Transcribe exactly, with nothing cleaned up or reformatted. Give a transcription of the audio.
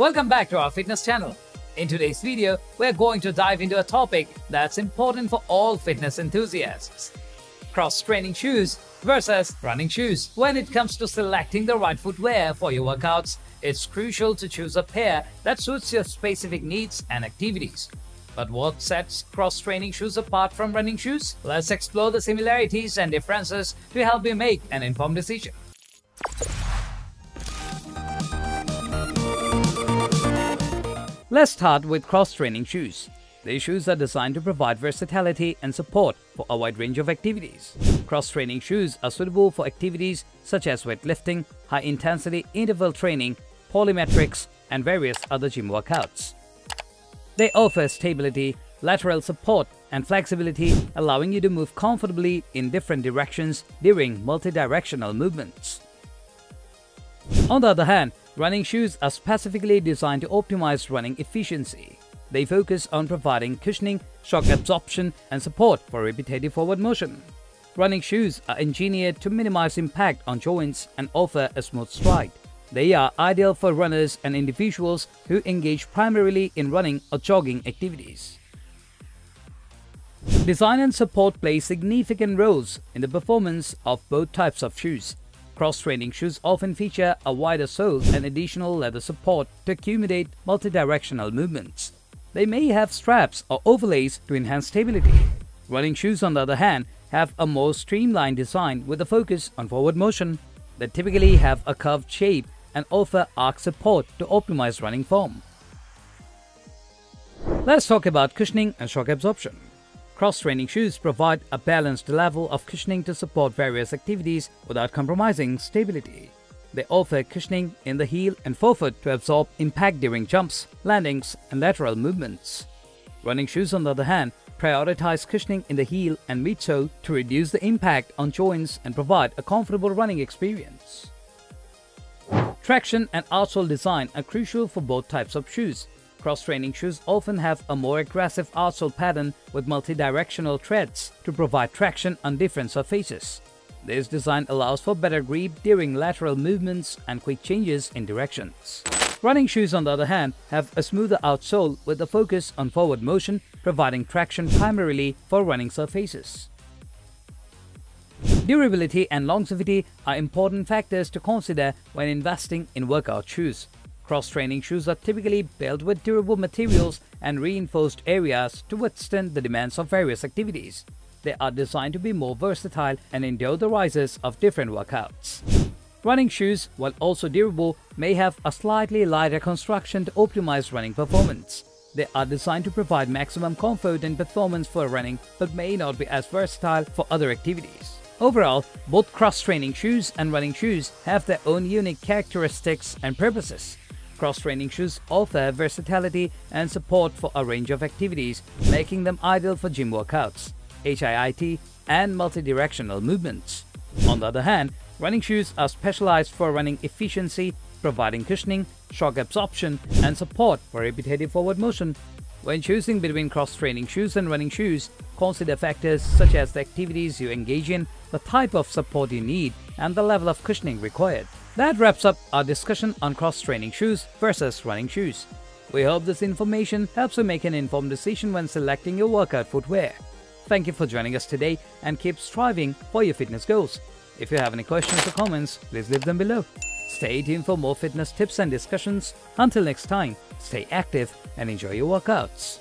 Welcome back to our fitness channel. In today's video, we're going to dive into a topic that's important for all fitness enthusiasts: cross-training shoes versus running shoes. When it comes to selecting the right footwear for your workouts, it's crucial to choose a pair that suits your specific needs and activities. But what sets cross-training shoes apart from running shoes? Let's explore the similarities and differences to help you make an informed decision. Let's start with cross-training shoes. These shoes are designed to provide versatility and support for a wide range of activities. Cross-training shoes are suitable for activities such as weightlifting, high-intensity interval training, plyometrics, and various other gym workouts. They offer stability, lateral support, and flexibility, allowing you to move comfortably in different directions during multidirectional movements. On the other hand, running shoes are specifically designed to optimize running efficiency. They focus on providing cushioning, shock absorption, and support for repetitive forward motion. Running shoes are engineered to minimize impact on joints and offer a smooth stride. They are ideal for runners and individuals who engage primarily in running or jogging activities. Design and support play significant roles in the performance of both types of shoes. Cross-training shoes often feature a wider sole and additional leather support to accommodate multidirectional movements. They may have straps or overlays to enhance stability. Running shoes, on the other hand, have a more streamlined design with a focus on forward motion. They typically have a curved shape and offer arch support to optimize running form. Let's talk about cushioning and shock absorption. Cross-training shoes provide a balanced level of cushioning to support various activities without compromising stability. They offer cushioning in the heel and forefoot to absorb impact during jumps, landings, and lateral movements. Running shoes, on the other hand, prioritize cushioning in the heel and midsole to reduce the impact on joints and provide a comfortable running experience. Traction and outsole design are crucial for both types of shoes. Cross-training shoes often have a more aggressive outsole pattern with multidirectional treads to provide traction on different surfaces. This design allows for better grip during lateral movements and quick changes in directions. Running shoes, on the other hand, have a smoother outsole with a focus on forward motion, providing traction primarily for running surfaces. Durability and longevity are important factors to consider when investing in workout shoes. Cross-training shoes are typically built with durable materials and reinforced areas to withstand the demands of various activities. They are designed to be more versatile and endure the rises of different workouts. Running shoes, while also durable, may have a slightly lighter construction to optimize running performance. They are designed to provide maximum comfort and performance for running, but may not be as versatile for other activities. Overall, both cross-training shoes and running shoes have their own unique characteristics and purposes. Cross-training shoes offer versatility and support for a range of activities, making them ideal for gym workouts, H I I T, and multidirectional movements. On the other hand, running shoes are specialized for running efficiency, providing cushioning, shock absorption, and support for repetitive forward motion. When choosing between cross-training shoes and running shoes, consider factors such as the activities you engage in, the type of support you need, and the level of cushioning required. That wraps up our discussion on cross-training shoes versus running shoes. We hope this information helps you make an informed decision when selecting your workout footwear. Thank you for joining us today and keep striving for your fitness goals. If you have any questions or comments, please leave them below. Stay tuned for more fitness tips and discussions. Until next time, stay active and enjoy your workouts.